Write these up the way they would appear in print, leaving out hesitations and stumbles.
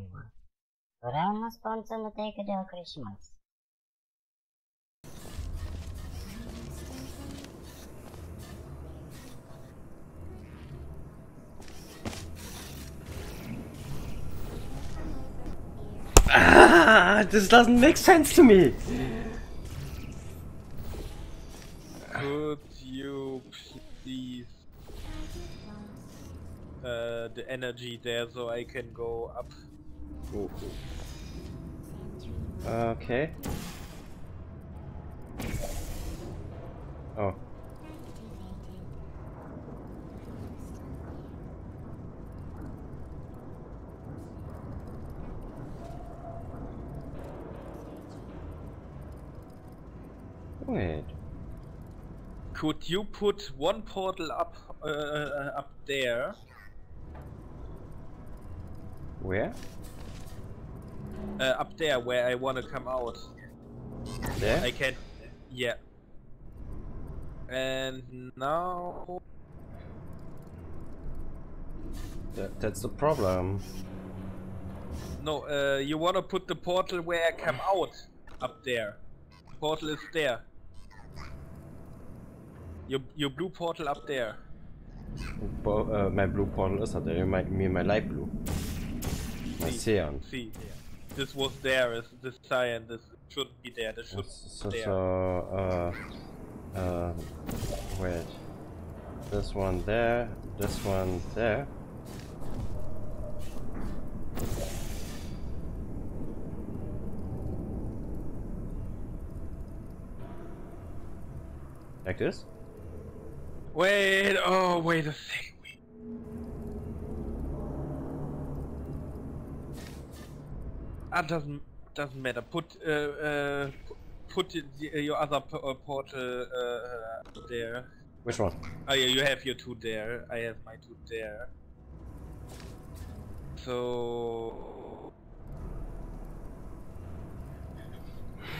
everyone. I'm responsible to take care of Christmas. Ah, this doesn't make sense to me. Could you please the energy there so I can go up? Oh, cool. Okay. Oh. Wait. Could you put one portal up there? Where? Up there, where I want to come out. There? I can... yeah. And now... That's the problem. No, you want to put the portal where I come out. Up there. Portal is there. Your blue portal up there. My blue portal is not there. My light blue. My cyan. See, this was there. This cyan. This should be there. This should be there. Wait. This one there. This one there. Like this. Wait, oh, wait a second. Ah, doesn't matter. Put your other portal there. Which one? Oh yeah, you have your two there. I have my two there. So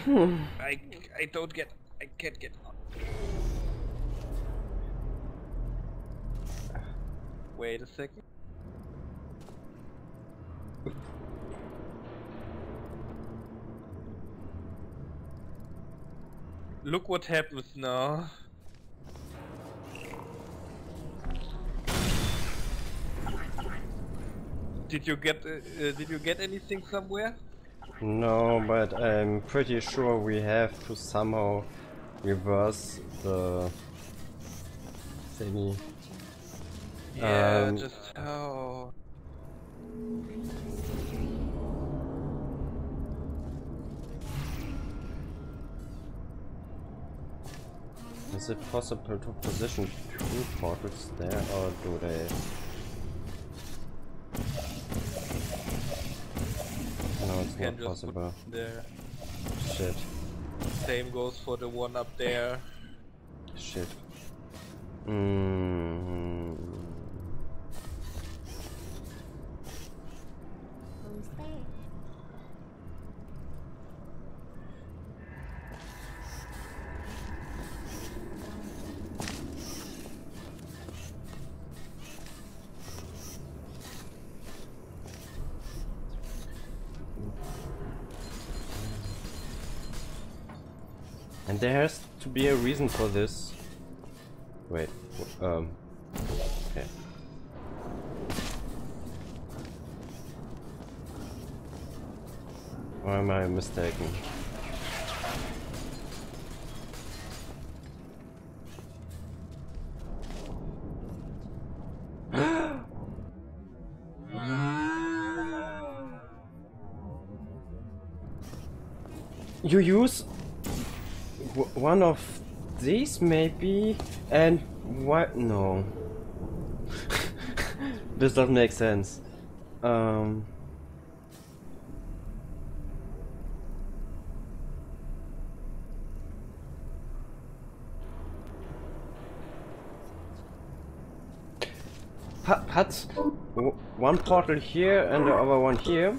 I can't get out. Wait a second. Look what happens now. Did you get anything somewhere? No, but I'm pretty sure we have to somehow reverse the thingy. Yeah, just how. Is it possible to position two portals there, or do they? No, it's not possible. There. Shit. Same goes for the one up there. Shit. And there has to be a reason for this. Wait, okay. Or am I mistaken? You use one of these maybe, and what? No. This doesn't make sense. Put one portal here and the other one here.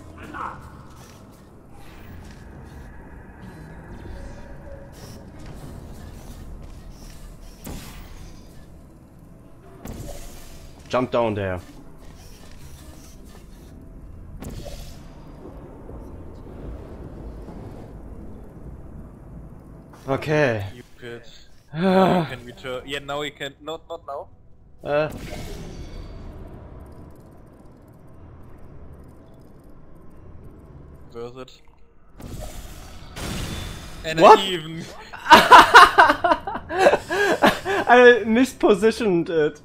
Jump down there. Okay. You could. Now you can return. Yeah, now you can. No, not now. Worth it. And what? Even. I mispositioned it.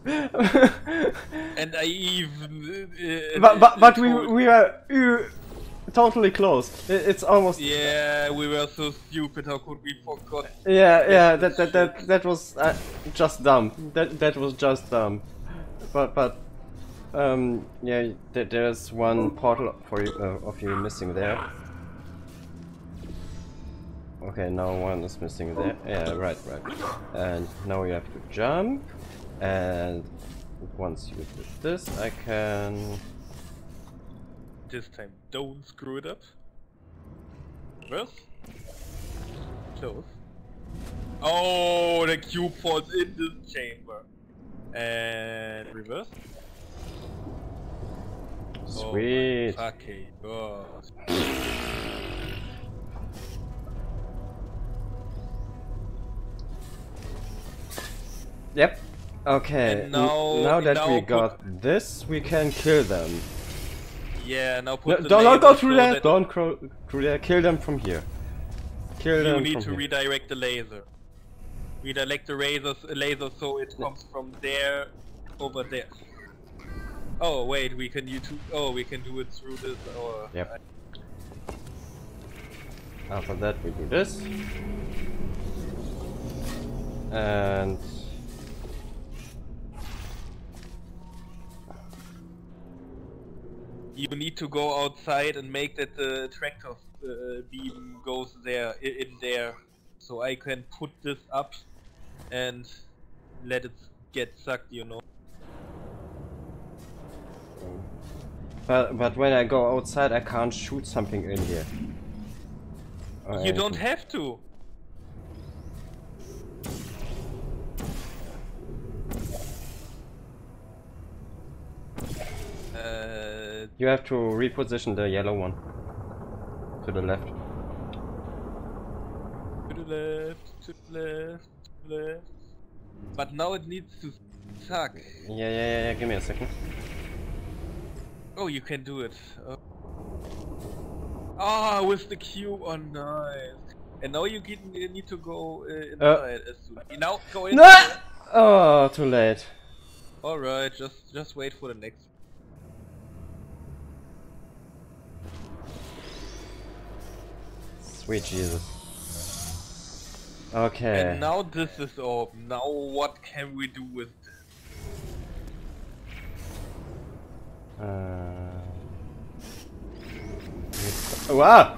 And I even. But we were totally close. It's almost. Yeah, we were so stupid. How could we forget? Yeah. That was just dumb. That was just dumb. But. Yeah, there's one portal for you, of you missing there. Okay, now one is missing there. Yeah, right. And now you have to jump. And once you do this, I can... This time, don't screw it up. Yes. Close. Oh, the cube falls in this chamber. And reverse. Sweet. Oh, okay. Yep. Okay. And now we got this, we can kill them. Yeah. Now put. No, don't go through there. Don't go through there. Kill them from here. Kill them from here. You need to redirect the laser. Redirect the laser so it comes from there over there. Oh wait, we can we can do it through this or... Yep. After that we do this. And... You need to go outside and make that the tractor beam goes there, in there. So I can put this up and let it get sucked, you know. But when I go outside, I can't shoot something in here. You don't have to! You have to reposition the yellow one. To the left. To the left. But now it needs to suck. Yeah, give me a second. Oh, you can do it. Ah, with the cube, oh nice. And now you need to go inside as soon as... Now, go in. No! Oh, too late. Alright, just wait for the next. Sweet Jesus. Okay. And now this is open. Now what can we do with this? Wow!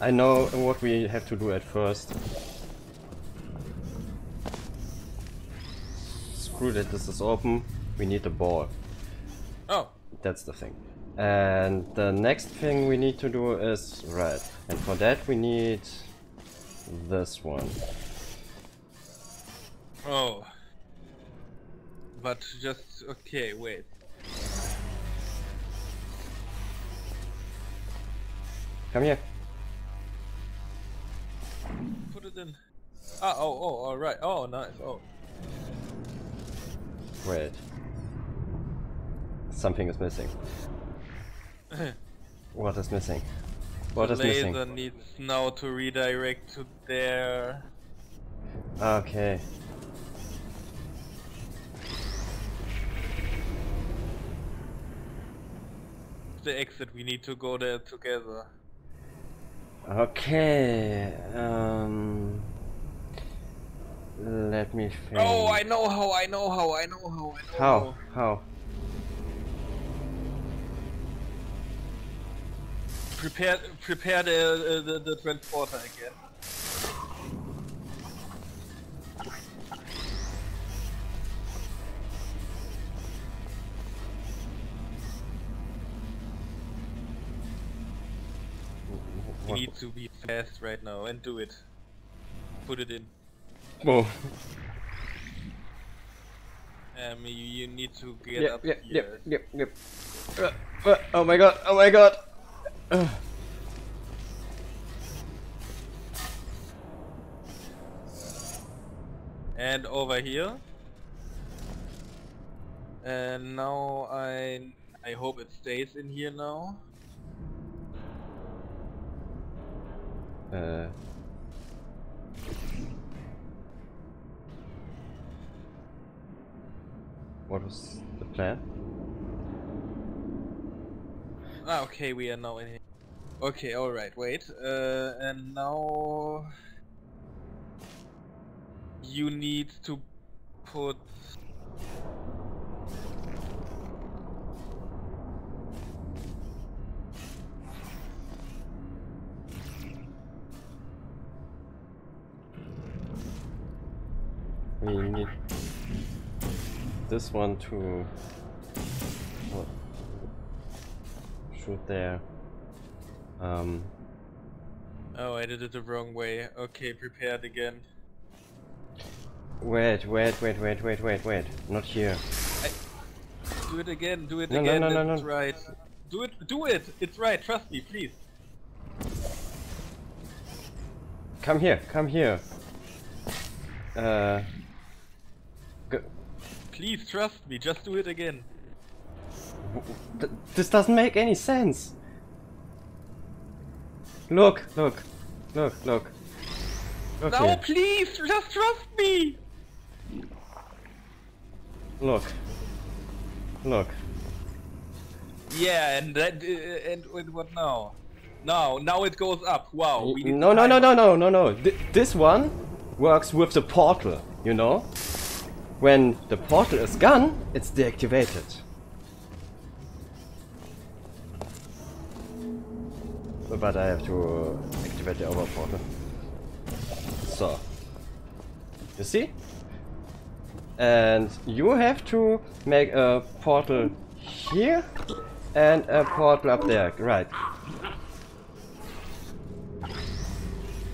I know what we have to do at first. Screw that, this is open. We need the ball. Oh! That's the thing. And the next thing we need to do is red. And for that we need... this one. Oh. But just okay, wait. Come here. Put it in. Ah, oh, all right. Oh, nice. Oh. Wait. Something is missing. What is missing? What is missing? The laser needs now to redirect to there. Okay. The exit, we need to go there together. Okay, let me think. Oh, I know how. How? Prepare the transporter again. You need to be fast right now and do it. Put it in. Whoa. You need to get up here. Yep. Oh my god. And over here. And now I hope it stays in here now. What was the plan? Ah, okay, we are now in here. Okay, alright, wait. And now... You need to put... We need this one to shoot there. Oh, I did it the wrong way. Okay, prepared again. Wait. Not here. Do it again. Do it again. No. It's right. Do it. It's right. Trust me, please. Come here. Go. Please trust me. Just do it again. This doesn't make any sense. Look. Okay. No, please, just trust me! Look. Yeah, and what now? Now it goes up. Wow. We no. This one works with the portal, you know? When the portal is gone, it's deactivated. But I have to activate the other portal. So, you see? And you have to make a portal here and a portal up there, right?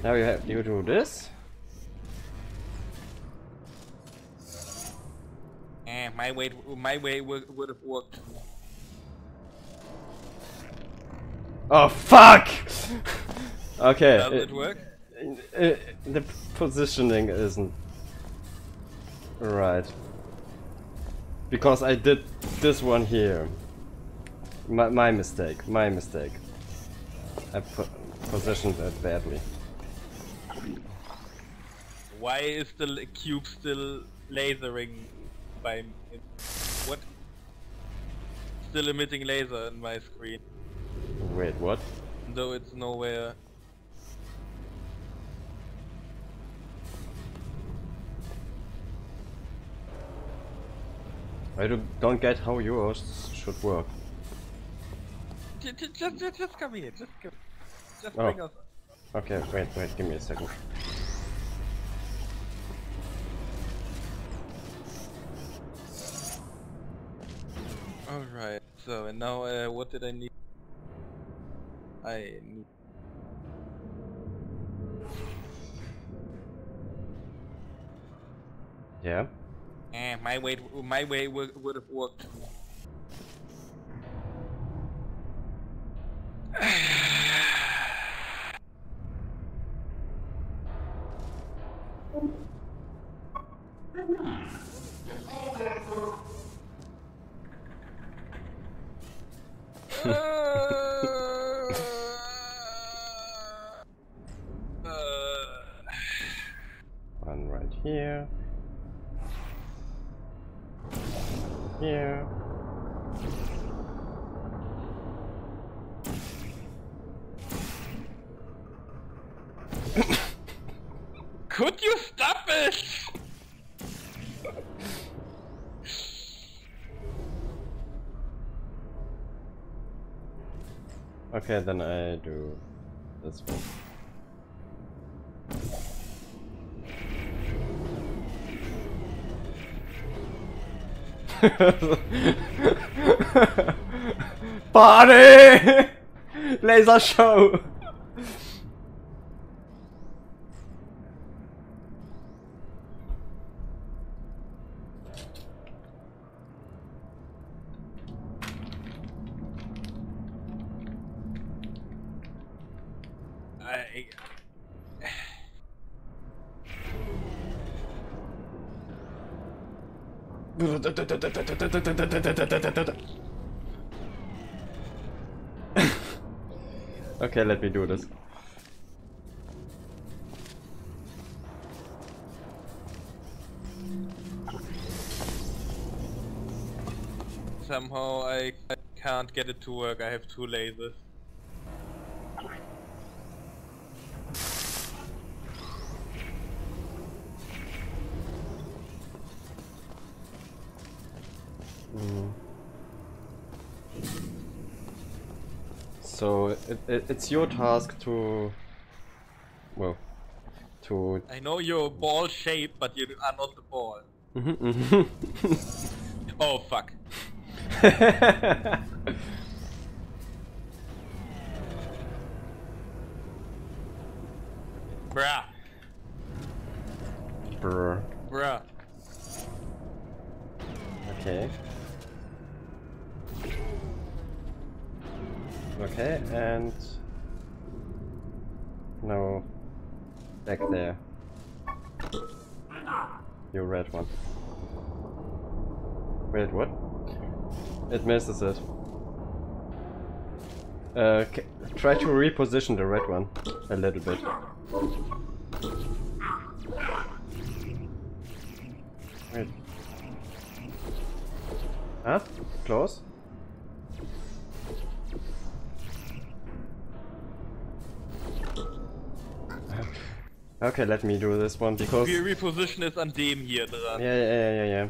Now you do this. My way would have worked. Oh fuck! Okay. Does it work? The positioning isn't right because I did this one here. My mistake. I positioned it badly. Why is the cube still lasering by it? What? Still emitting laser on my screen. Wait, what? Though it's nowhere. I don't get how yours should work. Just come here. Just bring us. Okay, wait. Give me a second. All right. So and now, what did I need? Yeah. My way would have worked. Here. Could you stop it? Okay, then I do this one. Party! Laser Show! Okay, let me do this. Somehow I can't get it to work, I have two lasers. So it's your task to, well, to. I know you're ball shaped, but you are not the ball. Oh fuck! Bruh. Bruh. Bruh. Okay. Okay, and no, back there. You red one. Wait, what? It misses it. Try to reposition the red one a little bit. Wait. Ah, close. Okay, let me do this one because we reposition is an dem hier dran. Yeah.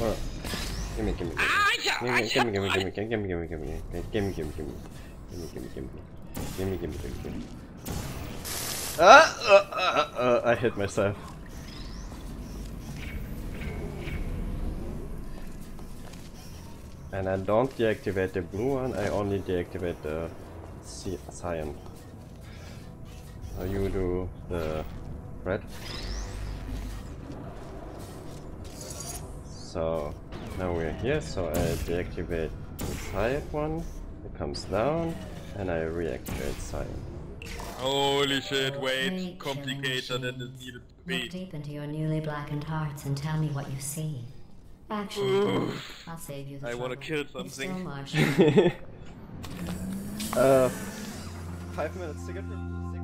Well, give me. I hit myself. And I don't deactivate the blue one. I only deactivate the cyan. Now you do the red. So now we're here, so I deactivate the cyan one, it comes down, and I reactivate cyan. Holy shit, wait, complicated than it needed to be. Look deep into your newly blackened hearts and tell me what you see. Actually, I'll save you the trouble. I want to kill something. 5 minutes to get me.